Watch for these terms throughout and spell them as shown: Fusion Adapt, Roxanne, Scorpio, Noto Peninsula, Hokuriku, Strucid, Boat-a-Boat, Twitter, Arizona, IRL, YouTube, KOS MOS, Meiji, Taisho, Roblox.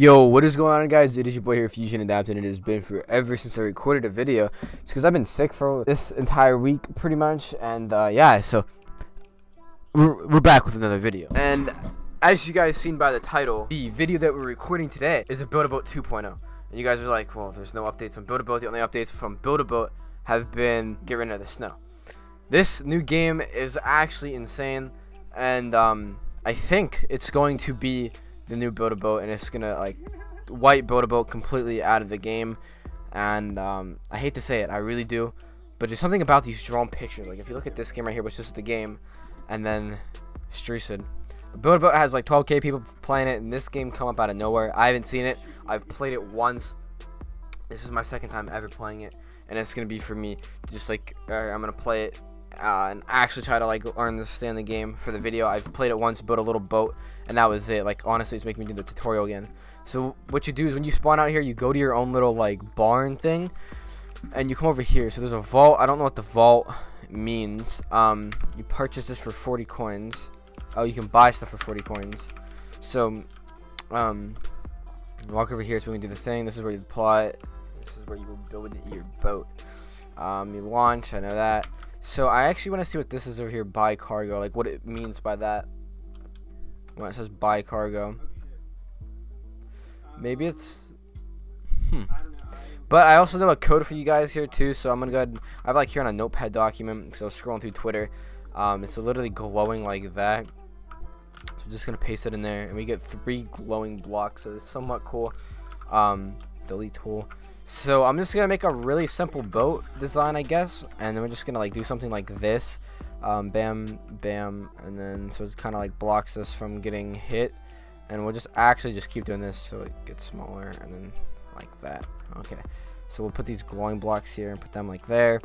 Yo, what is going on, guys? It is your boy here, Fusion Adapt, and it has been forever since I recorded a video. It's because I've been sick for this entire week, pretty much, and yeah, so we're back with another video. And as you guys seen by the title, the video that we're recording today is a Boat-a-Boat 2.0. And you guys are like, well, there's no updates on Boat-a-Boat. The only updates from Boat-a-Boat have been get rid of the snow. This new game is actually insane, and I think it's going to be the new Boat-a-Boat, and it's gonna like wipe Boat-a-Boat completely out of the game. And I hate to say it, I really do, but there's something about these drawn pictures. Like if you look at this game right here, which is the game, and then Strucid, Boat-a-Boat has like 12k people playing it, and this game come up out of nowhere. I haven't seen it, I've played it once. This is my second time ever playing it, and it's gonna be for me to just like, I'm gonna play it and actually try to like understand the game for the video. I've played it once, built a little boat, and that was it. Like honestly, it's making me do the tutorial again. So what you do is when you spawn out here, you go to your own little like barn thing, and you come over here. So there's a vault. I don't know what the vault means. You purchase this for 40 coins. Oh, you can buy stuff for 40 coins. So walk over here. So we can do the thing. This is where you plot. This is where you will build your boat. You launch. I know that. So I actually want to see what this is over here, buy cargo, like what it means by that. When it says buy cargo. Maybe it's, But I also know a code for you guys here too, so I'm going to go ahead, I have like here on a notepad document, so I was scrolling through Twitter. It's literally glowing like that. So I'm just going to paste it in there, and we get 3 glowing blocks, so it's somewhat cool. Delete tool. So I'm just gonna make a really simple boat design, I guess, and then we're just gonna like do something like this, bam, bam, and then so it kind of like blocks us from getting hit, and we'll just actually just keep doing this so it gets smaller, and then like that. Okay, so we'll put these glowing blocks here and put them like there.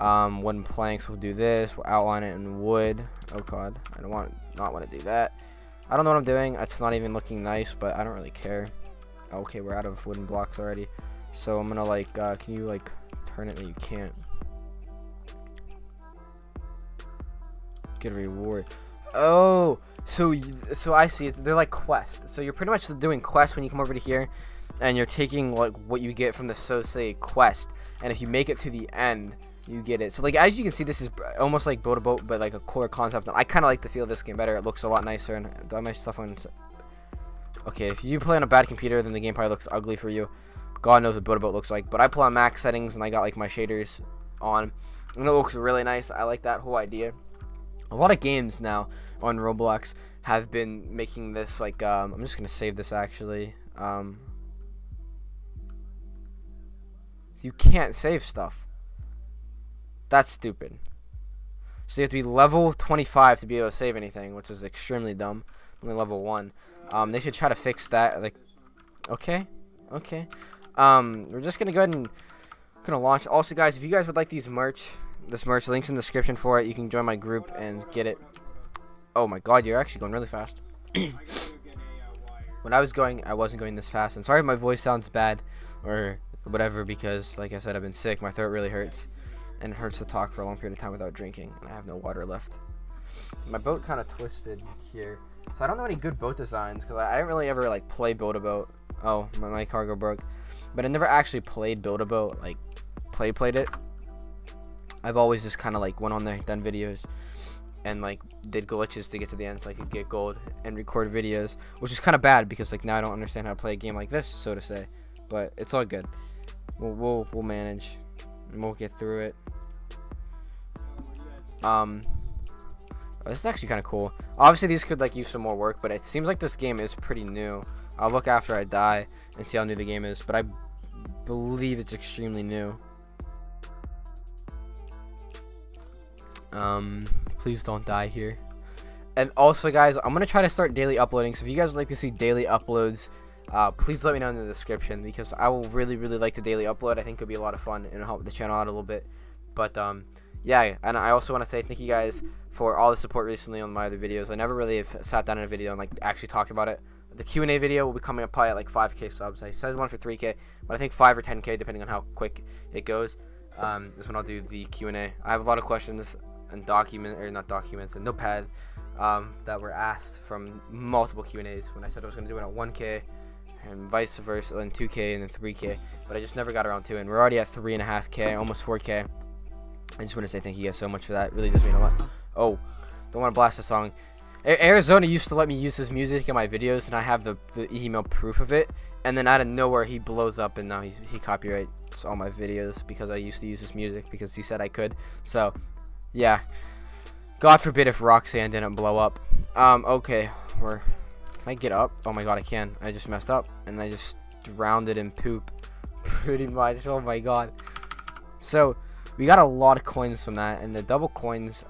Wooden planks, we'll do this, we'll outline it in wood. Oh god, I don't want to do that. I don't know what I'm doing. It's not even looking nice, but I don't really care. Okay, we're out of wooden blocks already. So I'm gonna like, can you like turn it that you can't? Get a reward. Oh, so I see. They're like quests. So you're pretty much doing quests when you come over to here, and you're taking like what you get from the associated quest. And if you make it to the end, you get it. So like as you can see, this is almost like Boat-a-Boat, but like a core concept. I kind of like the feel of this game better. It looks a lot nicer. And do I have my stuff on? Okay, if you play on a bad computer, then the game probably looks ugly for you. God knows what Boat-a-Boat looks like, but I play on max settings, and I got like my shaders on, and it looks really nice. I like that whole idea. A lot of games now on Roblox have been making this like, I'm just gonna save this actually. You can't save stuff. That's stupid. So you have to be level 25 to be able to save anything, which is extremely dumb. Only level 1. They should try to fix that. Like, okay. We're just gonna go ahead and gonna launch. Also, guys, if you guys would like these merch, this merch link's in the description for it. You can join my group and get it. Oh my god, you're actually going really fast. When I was going, I wasn't going this fast, and sorry if my voice sounds bad or whatever, because like I said, I've been sick, my throat really hurts, and it hurts to talk for a long period of time without drinking, and I have no water left. My boat kind of twisted here, so I don't know any good boat designs because I didn't really ever like play Boat-a-Boat. Oh, my cargo broke, but I never actually played Boat-a-Boat, like played it. I've always just kind of like went on there, done videos, and like did glitches to get to the end so I could get gold and record videos, which is kind of bad because like now I don't understand how to play a game like this, so to say. But it's all good. We'll manage, and we'll get through it. Oh, this is actually kind of cool. Obviously, these could like use some more work, but it seems like this game is pretty new. I'll look after I die and see how new the game is, but I believe it's extremely new. Please don't die here. And also, guys, I'm going to try to start daily uploading, so if you guys would like to see daily uploads, please let me know in the description, because I will really like to daily upload. I think it'll be a lot of fun, and it'll help the channel out a little bit. But yeah, and I also want to say thank you guys for all the support recently on my other videos. I never really have sat down in a video and like actually talked about it. The Q&A video will be coming up probably at like 5k subs. I said one for 3k, but I think 5 or 10k, depending on how quick it goes, is when I'll do the Q&A. I have a lot of questions and in notepad that were asked from multiple Q&As. When I said I was going to do it at 1k, and vice versa, and 2K and then 3K, but I just never got around to it. And we're already at 3.5K, almost 4K. I just want to say thank you guys so much for that. It really does mean a lot. Oh, don't want to blast the song. Arizona used to let me use his music in my videos, and I have the email proof of it. And then out of nowhere, he blows up, and now he copyrights all my videos because I used to use his music because he said I could. So, yeah. God forbid if Roxanne didn't blow up. Okay, we're... Can I get up? Oh my god, I can. I just messed up, and I just drowned it in poop pretty much. Oh my god. So, we got a lot of coins from that, and the double coins...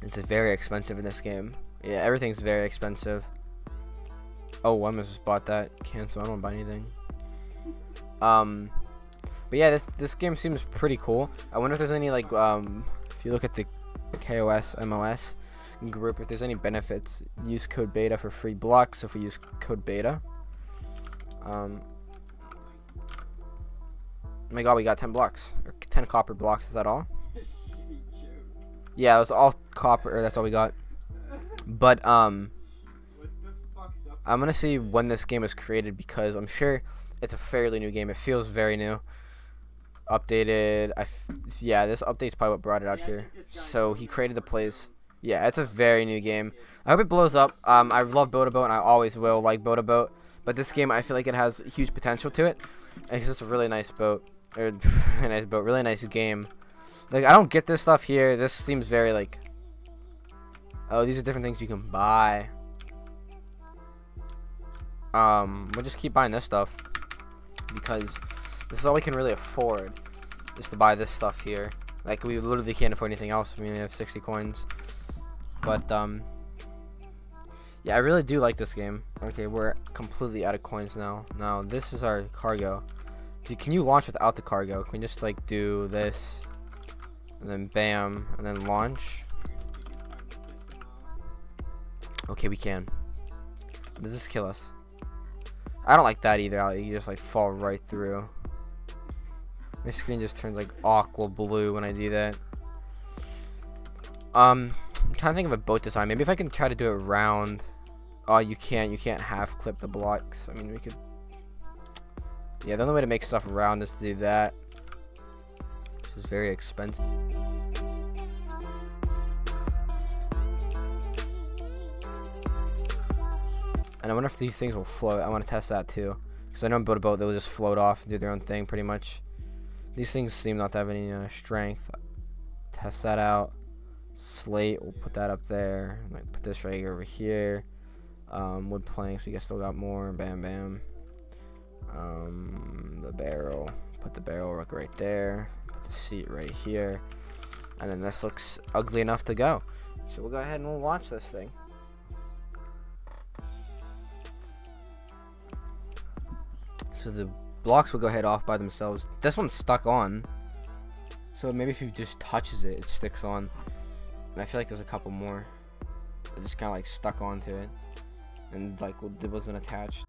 It's very expensive in this game. Yeah, everything's very expensive. Oh, I almost just bought that. Cancel. I don't buy anything. But yeah, this game seems pretty cool. I wonder if there's any, like, if you look at the KOS MOS group, if there's any benefits. Use code beta for free blocks. So if we use code beta, oh my god, we got 10 blocks or 10 copper blocks. Is that all? Yeah, it was all copper. That's all we got. But I'm gonna see when this game was created because I'm sure it's a fairly new game. It feels very new, updated. Yeah, this update's probably what brought it out here. So he created the place. Yeah, it's a very new game. I hope it blows up. I love Boat-a-Boat, and I always will like Boat-a-Boat. But this game, I feel like it has huge potential to it. It's just a really nice boat, or nice boat, really nice game. Like, I don't get this stuff here. This seems very, like... Oh, these are different things you can buy. We'll just keep buying this stuff. Because this is all we can really afford. Is to buy this stuff here. Like, we literally can't afford anything else. We only have 60 coins. But, yeah, I really do like this game. Okay, we're completely out of coins now. Now, this is our cargo. Dude, can you launch without the cargo? Can we just, like, do this... And then bam, and then launch. Okay, we can. Does this kill us? I don't like that either. You just like fall right through. My screen just turns like aqua blue when I do that. I'm trying to think of a boat design. Maybe if I can try to do it round. Oh, you can't. You can't half clip the blocks. I mean, we could. Yeah, the only way to make stuff round is to do that. Is very expensive. And I wonder if these things will float. I want to test that too, because I know in Boat-a-Boat they'll just float off and do their own thing pretty much. These things seem not to have any strength. Test that out. Slate, we'll put that up there. Like put this right over here. Wood planks, we guess still got more. Bam, bam. The barrel. Put the barrel right there. The seat right here, and then this looks ugly enough to go, so we'll go ahead and we'll launch this thing. So the blocks will go ahead off by themselves. This one's stuck on, so maybe if you just touches it, it sticks on. And I feel like there's a couple more that just kind of like stuck onto it, and like it wasn't attached.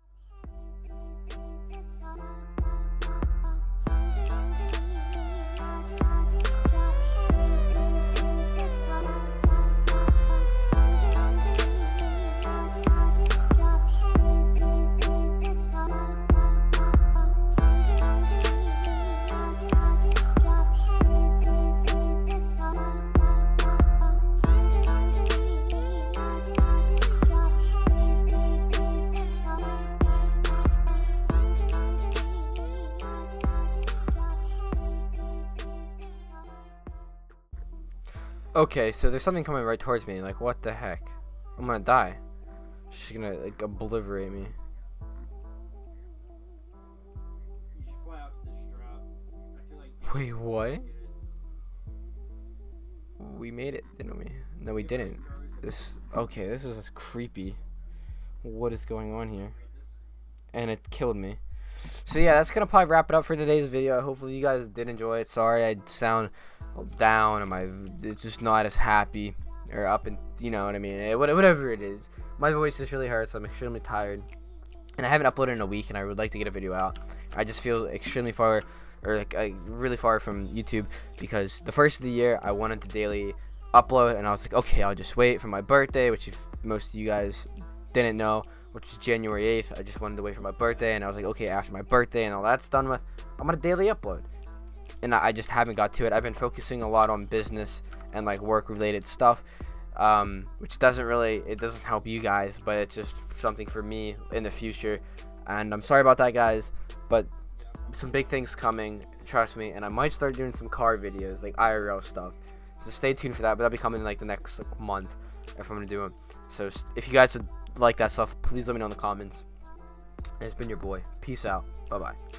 Okay, so there's something coming right towards me. Like, what the heck? I'm gonna die. She's gonna, like, obliterate me. You should fly out to this drop. I feel like wait, what? We made it, didn't we? No, we didn't. Okay, this is creepy. What is going on here? And it killed me. So yeah, that's gonna probably wrap it up for today's video. Hopefully you guys did enjoy it. Sorry I sound down and it's just not as happy or up, and you know what I mean, whatever it is. My voice just really hurts. I'm extremely tired, and I haven't uploaded in a week, and I would like to get a video out. I just feel extremely far, or like really far from YouTube, because the first of the year I wanted to daily upload, and I was like, okay, I'll just wait for my birthday, which if most of you guys didn't know which is January 8th. I just wanted to wait for my birthday, and I was like, okay, after my birthday and all that's done with, I'm going to daily upload. And I just haven't got to it. I've been focusing a lot on business and like work-related stuff, which doesn't really, it doesn't help you guys, but it's just something for me in the future. And I'm sorry about that, guys, but some big things coming, trust me. And I might start doing some car videos, like IRL stuff. So stay tuned for that, but that'll be coming in like the next month if I'm gonna do them. So if you guys would like that stuff, please let me know in the comments. And it's been your boy. Peace out. Bye bye.